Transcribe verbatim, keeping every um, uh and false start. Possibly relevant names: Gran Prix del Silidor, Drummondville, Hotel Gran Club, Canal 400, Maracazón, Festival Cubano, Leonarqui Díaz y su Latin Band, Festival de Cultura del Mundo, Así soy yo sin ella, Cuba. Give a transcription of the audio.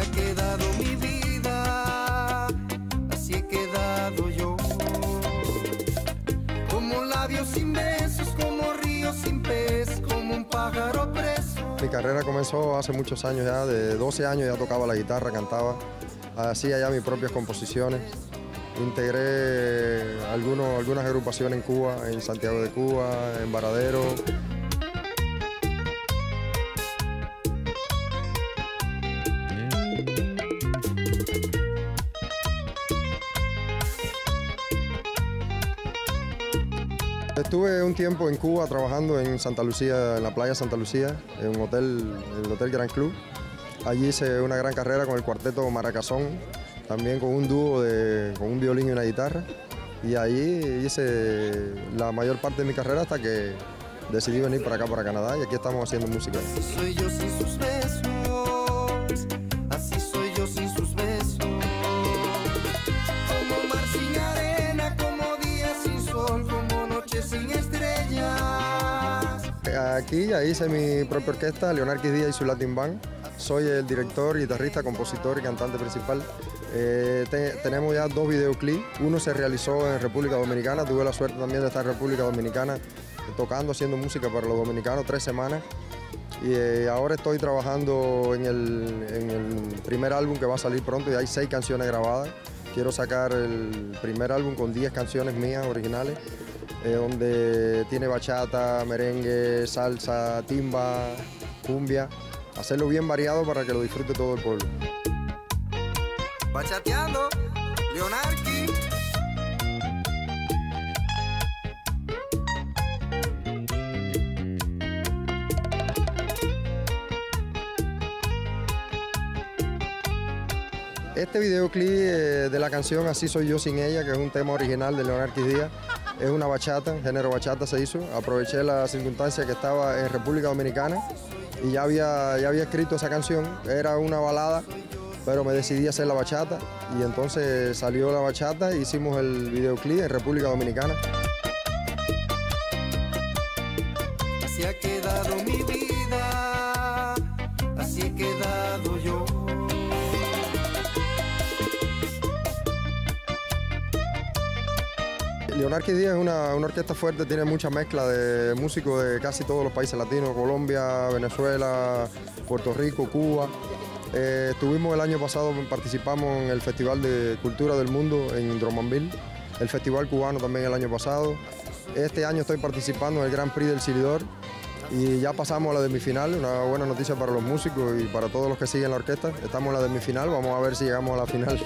ha quedado mi vida, así he quedado yo. Como labios sin besos, como ríos sin pez, como un pájaro preso. Mi carrera comenzó hace muchos años ya, de doce años ya tocaba la guitarra, cantaba, hacía ya mis propias composiciones. Integré algunos, algunas agrupaciones en Cuba, en Santiago de Cuba, en Varadero. Estuve un tiempo en Cuba trabajando en Santa Lucía, en la playa Santa Lucía, en un hotel, el Hotel Gran Club. Allí hice una gran carrera con el cuarteto Maracazón, también con un dúo de, con un violín y una guitarra. Y ahí hice la mayor parte de mi carrera hasta que decidí venir para acá, para Canadá, y aquí estamos haciendo música. Así soy yo sin sus besos, así soy yo sin sus besos. Como mar sin arena, como día sin sol, como noche sin estrellas. Aquí ya hice mi propia orquesta, Leonarqui Díaz y su Latin Band. Soy el director, guitarrista, compositor y cantante principal. Eh, te, tenemos ya dos videoclips. Uno se realizó en República Dominicana. Tuve la suerte también de estar en República Dominicana tocando, haciendo música para los dominicanos, tres semanas. Y eh, ahora estoy trabajando en el, en el primer álbum que va a salir pronto. Y hay seis canciones grabadas. Quiero sacar el primer álbum con diez canciones mías originales, eh, donde tiene bachata, merengue, salsa, timba, cumbia. Hacerlo bien variado para que lo disfrute todo el pueblo. Bachateando, Leonarqui. Este videoclip de la canción Así soy yo sin ella, que es un tema original de Leonarqui Díaz, es una bachata, género bachata se hizo. Aproveché la circunstancia que estaba en República Dominicana y ya había, ya había escrito esa canción. Era una balada, pero me decidí a hacer la bachata, y entonces salió la bachata e hicimos el videoclip en República Dominicana. Así ha quedado mi vida, así he quedado yo. Leonarqui Díaz es una, una orquesta fuerte, tiene mucha mezcla de músicos de casi todos los países latinos, Colombia, Venezuela, Puerto Rico, Cuba. Eh, estuvimos el año pasado, participamos en el Festival de Cultura del Mundo en Drummondville, el Festival Cubano también el año pasado. Este año estoy participando en el Gran Prix del Silidor y ya pasamos a la semifinal, una buena noticia para los músicos y para todos los que siguen la orquesta. Estamos en la semifinal, vamos a ver si llegamos a la final.